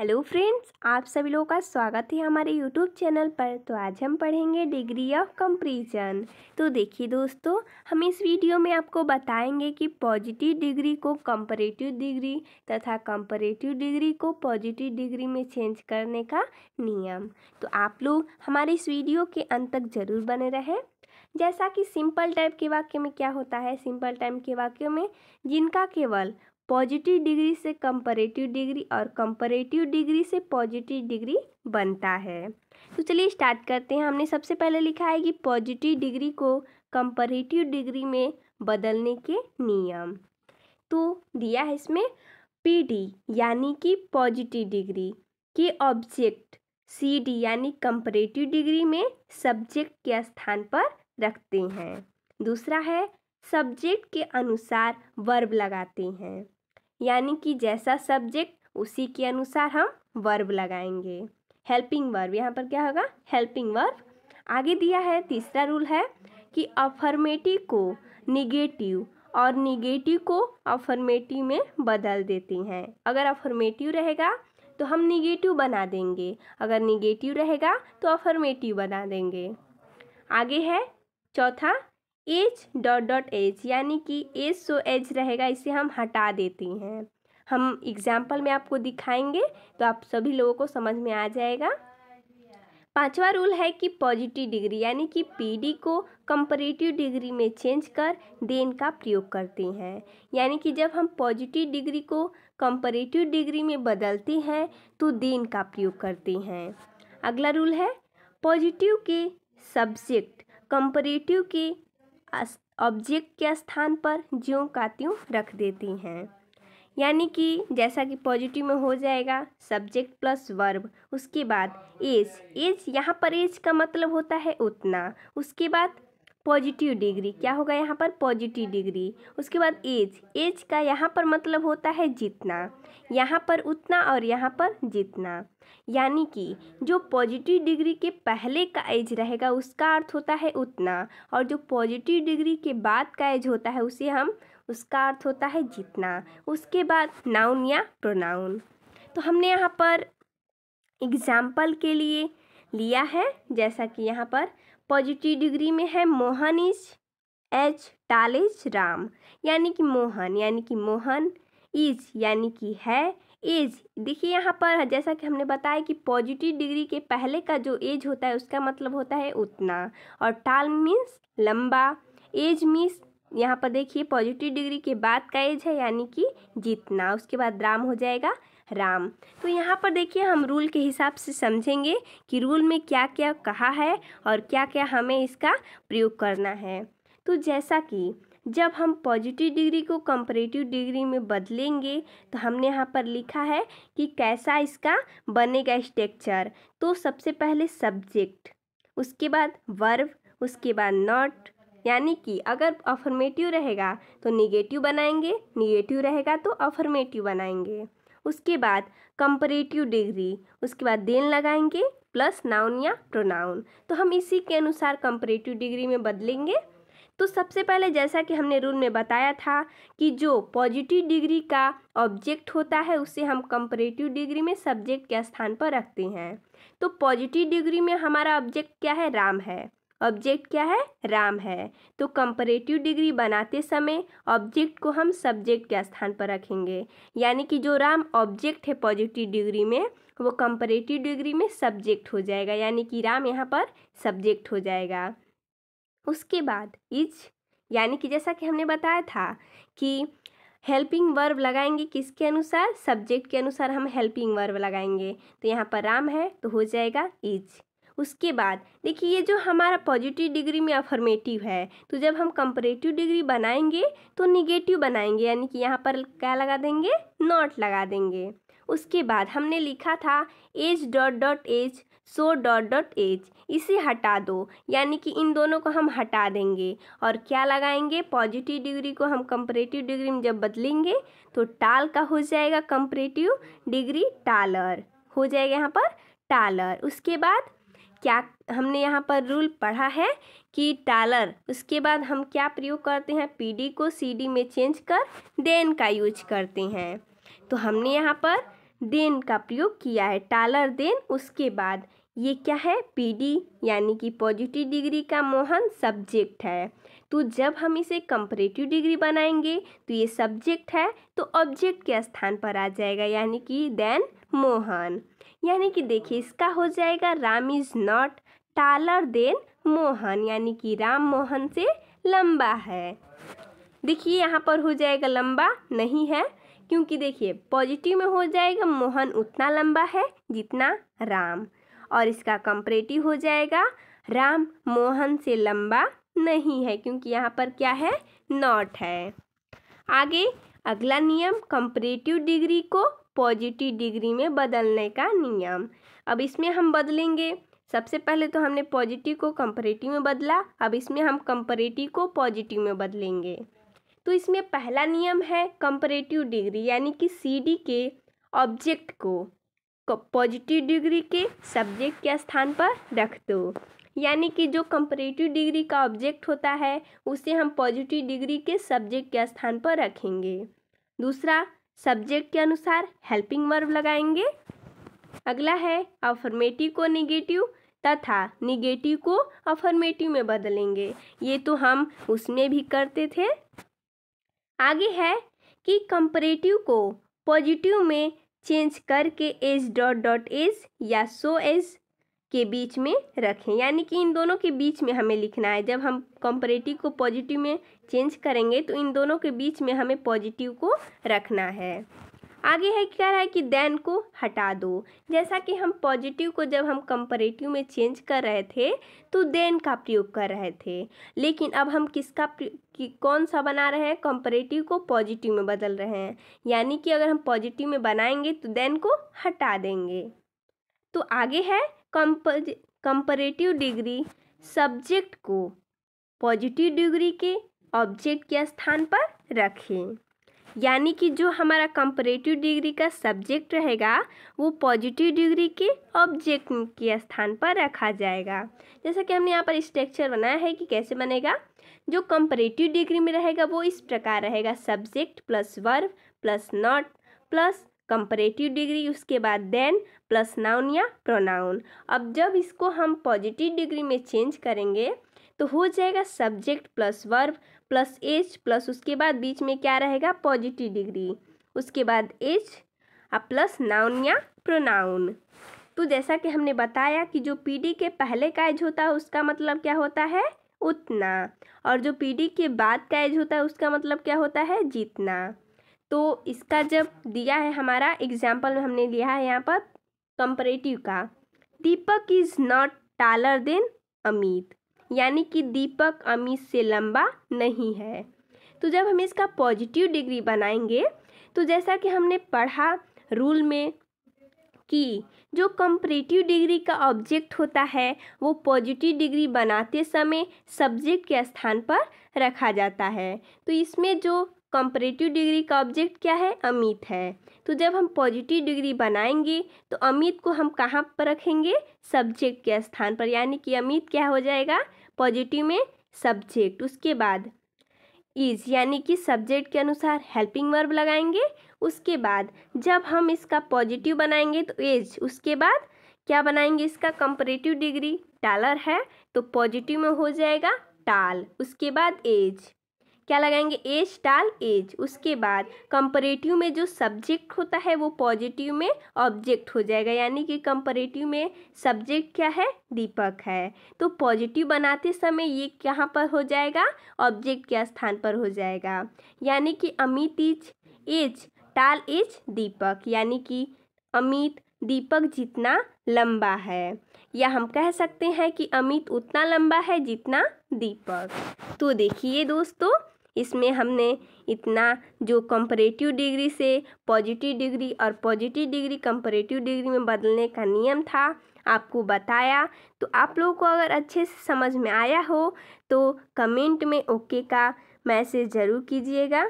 Hello friends, आप सभी लोगों का स्वागत है हमारे यूट्यूब चैनल पर। तो आज हम पढ़ेंगे डिग्री ऑफ कंपैरिजन। तो देखिए दोस्तों, हम इस वीडियो में आपको बताएंगे कि पॉजिटिव डिग्री को कंपैरेटिव डिग्री तथा कंपैरेटिव डिग्री को पॉजिटिव डिग्री में चेंज करने का नियम। तो आप लोग हमारे इस वीडियो के अंत तक ज़रूर बने रहें। जैसा कि सिंपल टाइप के वाक्य में क्या होता है, सिंपल टाइप के वाक्य में जिनका केवल पॉजिटिव डिग्री से कंपैरेटिव डिग्री और कंपैरेटिव डिग्री से पॉजिटिव डिग्री बनता है। तो चलिए स्टार्ट करते हैं। हमने सबसे पहले लिखा है कि पॉजिटिव डिग्री को कंपैरेटिव डिग्री में बदलने के नियम। तो दिया है इसमें PD यानी कि पॉजिटिव डिग्री के ऑब्जेक्ट CD यानी कंपैरेटिव डिग्री में सब्जेक्ट के स्थान पर रखते हैं। दूसरा है सब्जेक्ट के अनुसार वर्ब लगाते हैं, यानी कि जैसा सब्जेक्ट उसी के अनुसार हम वर्ब लगाएंगे। हेल्पिंग वर्ब यहाँ पर क्या होगा, हेल्पिंग वर्ब। आगे दिया है तीसरा रूल है कि अफर्मेटिव को नेगेटिव और नेगेटिव को अफर्मेटिव में बदल देते हैं। अगर अफर्मेटिव रहेगा तो हम नेगेटिव बना देंगे, अगर नेगेटिव रहेगा तो अफर्मेटिव बना देंगे। आगे है चौथा एज डॉट डॉट एज यानी कि एज सो एज रहेगा, इसे हम हटा देते हैं। हम एग्जाम्पल में आपको दिखाएंगे तो आप सभी लोगों को समझ में आ जाएगा। पांचवा रूल है कि पॉजिटिव डिग्री यानी कि PD को कंपैरेटिव डिग्री में चेंज कर देन का प्रयोग करते हैं, यानी कि जब हम पॉजिटिव डिग्री को कंपैरेटिव डिग्री में बदलते हैं तो देन का प्रयोग करते हैं। अगला रूल है पॉजिटिव के सब्जेक्ट कंपैरेटिव के ऑब्जेक्ट के स्थान पर ज्यों का त्यों रख देती हैं, यानी कि जैसा कि पॉजिटिव में हो जाएगा सब्जेक्ट प्लस वर्ब, उसके बाद एज यहाँ पर एज का मतलब होता है उतना, उसके बाद पॉजिटिव डिग्री क्या होगा यहाँ पर पॉजिटिव डिग्री, उसके बाद एज का यहाँ पर मतलब होता है जितना, यहाँ पर उतना और यहाँ पर जितना, यानी कि जो पॉजिटिव डिग्री के पहले का एज रहेगा उसका अर्थ होता है उतना, और जो पॉजिटिव डिग्री के बाद का एज होता है उसे हम उसका अर्थ होता है जितना, उसके बाद नाउन या प्रोनाउन। तो हमने यहाँ पर एग्जाम्पल के लिए लिया है, जैसा कि यहाँ पर पॉजिटिव डिग्री में है Mohan is as tall is Ram, यानी कि मोहन इज यानी कि है एज। देखिए यहाँ पर जैसा कि हमने बताया कि पॉजिटिव डिग्री के पहले का जो एज होता है उसका मतलब होता है उतना, और टाल मीन्स लंबा, एज मीन्स यहाँ पर देखिए पॉजिटिव डिग्री के बाद का एज है यानी कि जितना, उसके बाद राम हो जाएगा राम। तो यहाँ पर देखिए हम रूल के हिसाब से समझेंगे कि रूल में क्या क्या कहा है और क्या क्या हमें इसका प्रयोग करना है। तो जैसा कि जब हम पॉजिटिव डिग्री को कंपैरेटिव डिग्री में बदलेंगे तो हमने यहाँ पर लिखा है कि कैसा इसका बनेगा स्ट्रक्चर। तो सबसे पहले सब्जेक्ट, उसके बाद वर्ब, उसके बाद नॉट, यानी कि अगर अफर्मेटिव रहेगा तो नेगेटिव बनाएंगे, नेगेटिव रहेगा तो अफर्मेटिव बनाएंगे, उसके बाद कंपैरेटिव डिग्री, उसके बाद देन लगाएंगे प्लस नाउन या प्रोनाउन। तो हम इसी के अनुसार कंपैरेटिव डिग्री में बदलेंगे। तो सबसे पहले जैसा कि हमने रूल में बताया था कि जो पॉजिटिव डिग्री का ऑब्जेक्ट होता है उसे हम कंपैरेटिव डिग्री में सब्जेक्ट के स्थान पर रखते हैं। तो पॉजिटिव डिग्री में हमारा ऑब्जेक्ट क्या है, राम है, ऑब्जेक्ट क्या है, राम है। तो कंपैरेटिव डिग्री बनाते समय ऑब्जेक्ट को हम सब्जेक्ट के स्थान पर रखेंगे, यानी कि जो राम ऑब्जेक्ट है पॉजिटिव डिग्री में वो कंपैरेटिव डिग्री में सब्जेक्ट हो जाएगा, यानी कि राम यहाँ पर सब्जेक्ट हो जाएगा। उसके बाद इज, यानी कि जैसा कि हमने बताया था कि हेल्पिंग वर्ब लगाएंगे किसके अनुसार, सब्जेक्ट के अनुसार हम हेल्पिंग वर्ब लगाएंगे। तो यहाँ पर राम है तो हो जाएगा इज। उसके बाद देखिए ये जो हमारा पॉजिटिव डिग्री में अफर्मेटिव है, तो जब हम कंपैरेटिव डिग्री बनाएंगे तो निगेटिव बनाएंगे, यानी कि यहाँ पर क्या लगा देंगे, नॉट लगा देंगे। उसके बाद हमने लिखा था as dot dot as so dot dot as, इसे हटा दो, यानी कि इन दोनों को हम हटा देंगे और क्या लगाएंगे, पॉजिटिव डिग्री को हम कंपैरेटिव डिग्री में जब बदलेंगे तो टाल का हो जाएगा कंपैरेटिव डिग्री टालर, हो जाएगा यहाँ पर टालर। उसके बाद क्या हमने यहाँ पर रूल पढ़ा है कि टालर, उसके बाद हम क्या प्रयोग करते हैं, PD को CD में चेंज कर देन का यूज करते हैं। तो हमने यहाँ पर देन का प्रयोग किया है, टालर देन। उसके बाद ये क्या है, पीडी यानी कि पॉजिटिव डिग्री का मोहन सब्जेक्ट है। तो जब हम इसे कंपैरेटिव डिग्री बनाएंगे तो ये सब्जेक्ट है तो ऑब्जेक्ट के स्थान पर आ जाएगा, यानी कि देन मोहन। यानी कि देखिए इसका हो जाएगा Ram is not taller than Mohan, यानी कि राम मोहन से लंबा है। देखिए यहाँ पर हो जाएगा लंबा नहीं है, क्योंकि देखिए पॉजिटिव में हो जाएगा मोहन उतना लंबा है जितना राम, और इसका कंपैरेटिव हो जाएगा राम मोहन से लंबा नहीं है, क्योंकि यहाँ पर क्या है, नॉट है। आगे अगला नियम, कंपैरेटिव डिग्री को पॉजिटिव डिग्री में बदलने का नियम। अब इसमें हम बदलेंगे, सबसे पहले तो हमने पॉजिटिव को कंपैरेटिव में बदला, अब इसमें हम कंपैरेटिव को पॉजिटिव में बदलेंगे। तो इसमें पहला नियम है कंपैरेटिव डिग्री यानी कि सीडी के ऑब्जेक्ट को पॉजिटिव डिग्री के सब्जेक्ट के स्थान पर रख दो, यानी कि जो कंपैरेटिव डिग्री का ऑब्जेक्ट होता है उसे हम पॉजिटिव डिग्री के सब्जेक्ट के स्थान पर रखेंगे। दूसरा, सब्जेक्ट के अनुसार हेल्पिंग वर्ब लगाएंगे। अगला है अफर्मेटिव को नेगेटिव तथा नेगेटिव को अफर्मेटिव में बदलेंगे, ये तो हम उसमें भी करते थे। आगे है कि कंपैरेटिव को पॉजिटिव में चेंज करके एज डॉट डॉट एज या सो एज के बीच में रखें, यानी कि इन दोनों के बीच में हमें लिखना है। जब हम कंपैरेटिव को पॉजिटिव में चेंज करेंगे तो इन दोनों के बीच में हमें पॉजिटिव को रखना है। आगे है क्या है कि देन को हटा दो। जैसा कि हम पॉजिटिव को जब हम कंपैरेटिव में चेंज कर रहे थे तो देन का प्रयोग कर रहे थे, लेकिन अब हम किसका कौन सा बना रहे हैं, कंपैरेटिव को पॉजिटिव में बदल रहे हैं, यानी कि अगर हम पॉजिटिव में बनाएंगे तो देन को हटा देंगे। तो आगे है कंपैरेटिव डिग्री सब्जेक्ट को पॉजिटिव डिग्री के ऑब्जेक्ट के स्थान पर रखें, यानी कि जो हमारा कंपैरेटिव डिग्री का सब्जेक्ट रहेगा वो पॉजिटिव डिग्री के ऑब्जेक्ट के स्थान पर रखा जाएगा। जैसा कि हमने यहाँ पर स्ट्रक्चर बनाया है कि कैसे बनेगा, जो कंपैरेटिव डिग्री में रहेगा वो इस प्रकार रहेगा, subject plus verb plus not plus comparative degree, उसके बाद देन प्लस नाउन या प्रोनाउन। अब जब इसको हम पॉजिटिव डिग्री में चेंज करेंगे तो हो जाएगा subject plus verb plus as plus उसके बाद बीच में क्या रहेगा, पॉजिटिव डिग्री, उसके बाद एज और प्लस नाउन या प्रोनाउन। तो जैसा कि हमने बताया कि जो पीडी के पहले का एज होता है उसका मतलब क्या होता है, उतना, और जो पीडी के बाद का एज होता है उसका मतलब क्या होता है, जितना। तो इसका जब दिया है हमारा एग्जाम्पल में हमने लिया है यहाँ पर कंपैरेटिव का, Deepak is not taller than Amit, यानी कि दीपक अमित से लंबा नहीं है। तो जब हम इसका पॉजिटिव डिग्री बनाएंगे तो जैसा कि हमने पढ़ा रूल में कि जो कंपैरेटिव डिग्री का ऑब्जेक्ट होता है वो पॉजिटिव डिग्री बनाते समय सब्जेक्ट के स्थान पर रखा जाता है। तो इसमें जो कंपैरेटिव डिग्री का ऑब्जेक्ट क्या है, अमित है। तो जब हम पॉजिटिव डिग्री बनाएंगे तो अमित को हम कहाँ पर रखेंगे, सब्जेक्ट के स्थान पर, यानी कि अमित क्या हो जाएगा, पॉजिटिव में सब्जेक्ट, उसके बाद इज यानी कि सब्जेक्ट के अनुसार हेल्पिंग वर्ब लगाएंगे। उसके बाद जब हम इसका पॉजिटिव बनाएंगे तो एज, उसके बाद क्या बनाएंगे, इसका कंपैरेटिव डिग्री टालर है तो पॉजिटिव में हो जाएगा टाल, उसके बाद एज क्या लगाएंगे, एज टाल एज, उसके बाद कंपैरेटिव में जो सब्जेक्ट होता है वो पॉजिटिव में ऑब्जेक्ट हो जाएगा, यानी कि कंपैरेटिव में सब्जेक्ट क्या है, दीपक है। तो पॉजिटिव बनाते समय ये कहाँ पर हो जाएगा, ऑब्जेक्ट के स्थान पर हो जाएगा, यानी कि Amit is as tall as Deepak, यानी कि अमित दीपक जितना लंबा है, या हम कह सकते हैं कि अमित उतना लंबा है जितना दीपक। तो देखिए दोस्तों, इसमें हमने इतना जो कंपैरेटिव डिग्री से पॉजिटिव डिग्री और पॉजिटिव डिग्री कंपैरेटिव डिग्री में बदलने का नियम था आपको बताया। तो आप लोगों को अगर अच्छे से समझ में आया हो तो कमेंट में ओके का मैसेज ज़रूर कीजिएगा।